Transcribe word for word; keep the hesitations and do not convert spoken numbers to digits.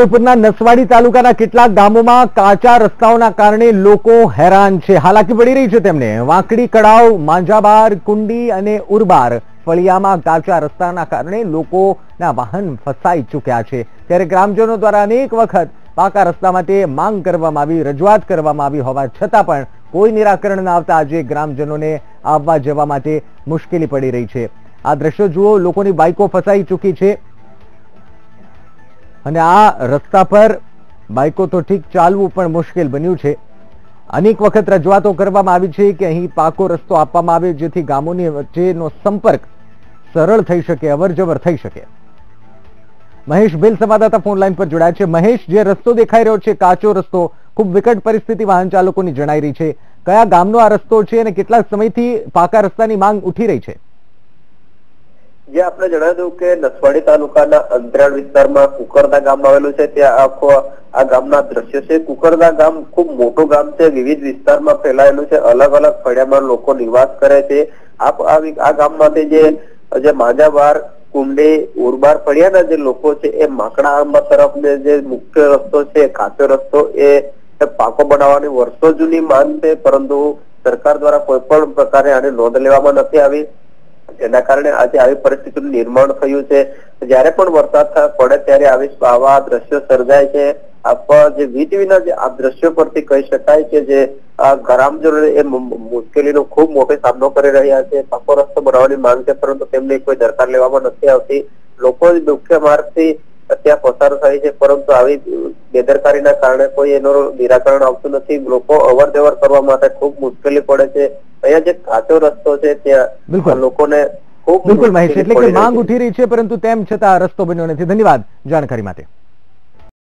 ઉદેપુરના નસવાડી તાલુકાના કેટલાક ગામોમાં કાચા રસ્તાઓના કારણે લોકો હેરાન છે। હાલાકી પડી રહી છે તેમને। વાંકડી કડાવ, માંજાબાર, કુંડી અને ઉરબાર ફળિયામાં કાચા રસ્તાના કારણે લોકોના વાહન ફસાઈ ચૂક્યા છે। ત્યારે ગ્રામજનો દ્વારા અનેક વખત પાકા રસ્તા માટે માંગ કરવામાં આવી, રજૂઆત કરવામાં આવી હોવા છતાં પણ કોઈ નિરાકરણ ન આવતા આજે ગ્રામજનોને આવવા જવા માટે મુશ્કેલી પડી રહી છે। આ દ્રશ્યો જુઓ, લોકોની બાઇકો ફસાઈ ચૂકી છે અને આ રસ્તા પર બાઇકો તો ઠીક ચાલવું પણ મુશ્કેલ બન્યું છે। અનેક વખત રજૂઆતો કરવામાં આવી છે કે અહીં પાકો રસ્તો આપવામાં આવે, જેથી ગામોની વચ્ચેનો સંપર્ક સરળ થઈ શકે, અવરજવર થઈ શકે। મહેશ ભેલ સંવાદદાતા ફોનલાઈન પર જોડાયા છે। મહેશ, જે રસ્તો દેખાઈ રહ્યો છે કાચો રસ્તો, ખૂબ વિકટ પરિસ્થિતિ વાહન ચાલકોની જણાઈ રહી છે। કયા ગામનો આ રસ્તો છે અને કેટલા સમયથી પાકા રસ્તાની માંગ ઉઠી રહી છે? જે આપણે જણાવી દઉં કે નસવાડી તાલુકાના અંતરાળ વિસ્તારમાં કુકરદા ગામ આવેલું છે। ત્યાં આખો આ ગામના દ્રશ્યો છે। કુકરદા ગામ ખૂબ મોટું ગામ છે, વિવિધ વિસ્તારમાં ફેલાયેલું છે, અલગ અલગ ફળિયામાં લોકો નિવાસ કરે છે। આ ગામમાંથી જે જે માંજાબાર, કુંડી, ઉરબાર ફળિયાના જે લોકો છે એ માકડા આંબા તરફ જે મુખ્ય રસ્તો છે, કાચો રસ્તો, એ પાકો બનાવવાની વર્ષો જૂની માંગ છે, પરંતુ સરકાર દ્વારા કોઈ પણ પ્રકારે આને નોંધ લેવામાં નથી આવી। જેના કારણે આજે આવી પરિસ્થિતિનું નિર્માણ થયું છે। જયારે પણ વરસાદ પડે ત્યારે આવી આવા દ્રશ્યો સર્જાય છે। આપણા જે વીજ વિના જે આ દ્રશ્યો પરથી કહી શકાય કે જે ગ્રામજનો એ મુશ્કેલીનો ખૂબ મોટો સામનો કરી રહ્યા છે। પાકો રસ્તો બનાવવાની માંગ છે, પરંતુ તેમને કોઈ દરકાર લેવામાં નથી આવતી। લોકો મુખ્ય માર્ગથી ત્યાં પસાર થાય છે, પરંતુ આવી બેદરકારીના કારણે કોઈ એનું નિરાકરણ આવતું નથી। લોકો અવર જવર કરવા માટે ખૂબ મુશ્કેલી પડે છે। અહીંયા જે કાચો રસ્તો છે ત્યાં લોકોને ખૂબ બિલકુલ મહેશ એટલે કે માંગ ઉઠી રહી છે, પરંતુ તેમ છતાં રસ્તો બન્યો નથી। ધન્યવાદ જાણકારી માટે।